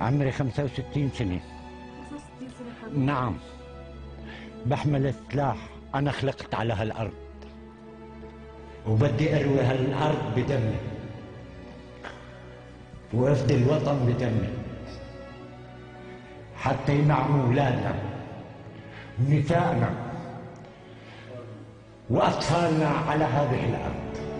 عمري 65 سنة. 65 سنة حضرتك؟ نعم. بحمل السلاح، أنا خلقت على هالأرض وبدي أروي هالأرض بدمي وأفدي الوطن بدمي حتى يمنعوا أولادنا ونسائنا وأطفالنا على هذه الأرض.